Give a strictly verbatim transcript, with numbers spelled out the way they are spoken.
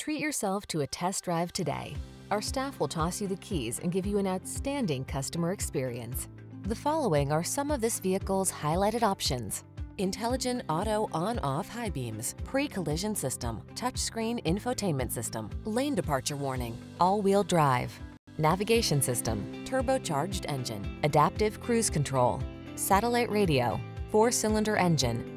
Treat yourself to a test drive today. Our staff will toss you the keys and give you an outstanding customer experience. The following are some of this vehicle's highlighted options: intelligent auto on-off high beams, pre-collision system, touchscreen infotainment system, lane departure warning, all-wheel drive, navigation system, turbocharged engine, adaptive cruise control, satellite radio, four-cylinder engine.